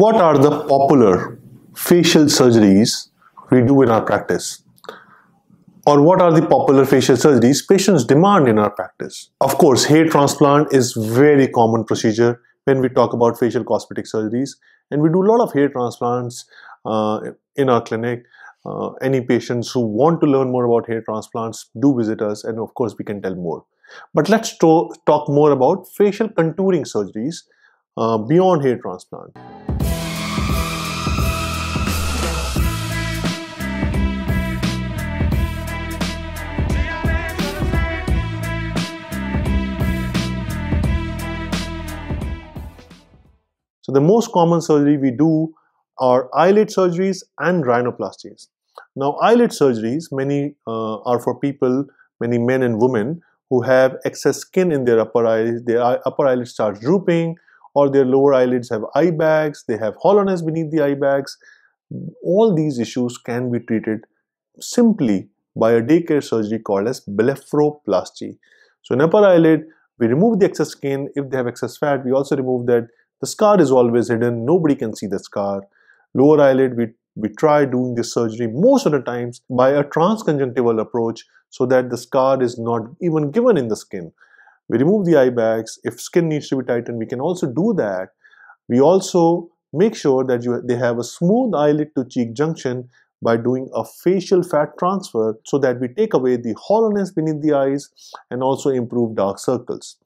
What are the popular facial surgeries we do in our practice? Or what are the popular facial surgeries patients demand in our practice? Of course, hair transplant is very common procedure when we talk about facial cosmetic surgeries, and we do a lot of hair transplants in our clinic. Any patients who want to learn more about hair transplants do visit us, and of course we can tell more. But let's talk more about facial contouring surgeries beyond hair transplant. So the most common surgery we do are eyelid surgeries and rhinoplasties. Now, eyelid surgeries, many are for people, many men and women who have excess skin in their upper eyelid starts drooping, or their lower eyelids have eye bags, they have hollowness beneath the eye bags. All these issues can be treated simply by a daycare surgery called as blepharoplasty. So in upper eyelid, we remove the excess skin. If they have excess fat, we also remove that. The scar is always hidden, nobody can see the scar. Lower eyelid, we try doing this surgery most of the times by a transconjunctival approach so that the scar is not even given in the skin. We remove the eye bags. If skin needs to be tightened, we can also do that. We also make sure that they have a smooth eyelid to cheek junction by doing a facial fat transfer so that we take away the hollowness beneath the eyes and also improve dark circles.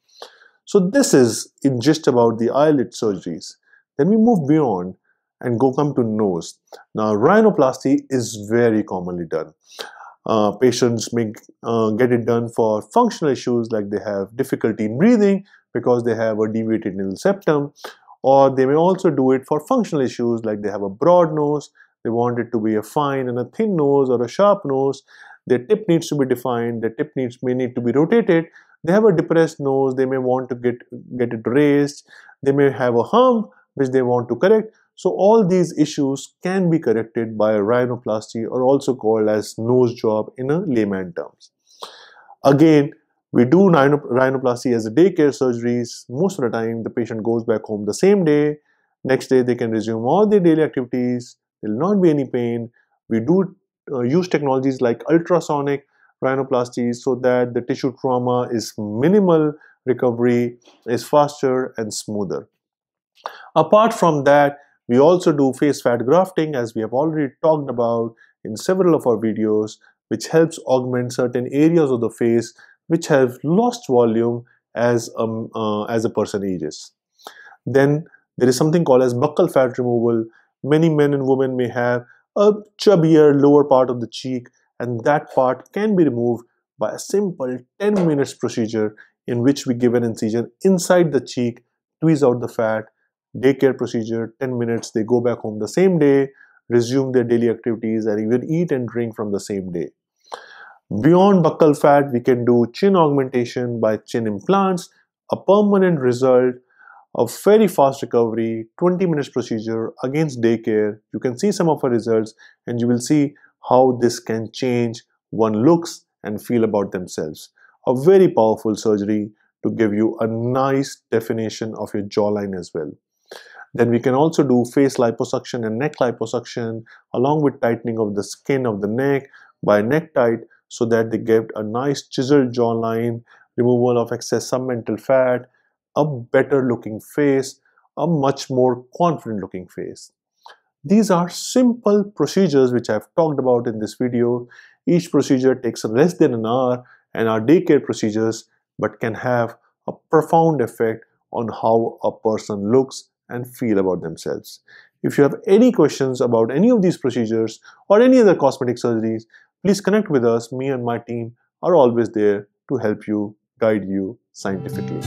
So this is in just about the eyelid surgeries. Then we move beyond and come to nose. Now, rhinoplasty is very commonly done. Patients may get it done for functional issues like they have difficulty in breathing because they have a deviated nasal septum, or they may also do it for functional issues like they have a broad nose, they want it to be a fine and a thin nose or a sharp nose, their tip needs to be defined, their tip may need to be rotated, they have a depressed nose, they may want to get it raised, they may have a hump which they want to correct. So all these issues can be corrected by a rhinoplasty, or also called as nose job in a layman terms. Again, we do rhinoplasty as a daycare surgeries. Most of the time, the patient goes back home the same day. Next day, they can resume all their daily activities. There will not be any pain. We do use technologies like ultrasonic rhinoplasty so that the tissue trauma is minimal, recovery is faster and smoother. Apart from that, we also do face fat grafting, as we have already talked about in several of our videos, which helps augment certain areas of the face which have lost volume as a person ages. Then there is something called as buccal fat removal. Many men and women may have a chubbier lower part of the cheek, and that part can be removed by a simple 10 minutes procedure in which we give an incision inside the cheek, squeeze out the fat. Daycare procedure, 10 minutes, they go back home the same day, resume their daily activities, and even eat and drink from the same day. Beyond buccal fat, we can do chin augmentation by chin implants, a permanent result, a very fast recovery, 20 minutes procedure against daycare. You can see some of our results, and you will see how this can change one looks and feel about themselves. A very powerful surgery to give you a nice definition of your jawline as well. Then we can also do face liposuction and neck liposuction along with tightening of the skin of the neck by necktie so that they get a nice chiseled jawline, removal of excess submental fat, a better looking face, a much more confident looking face. These are simple procedures which I've talked about in this video. Each procedure takes less than an hour and are daycare procedures, but can have a profound effect on how a person looks and feel about themselves. If you have any questions about any of these procedures or any other cosmetic surgeries, please connect with us. Me and my team are always there to help you, guide you scientifically.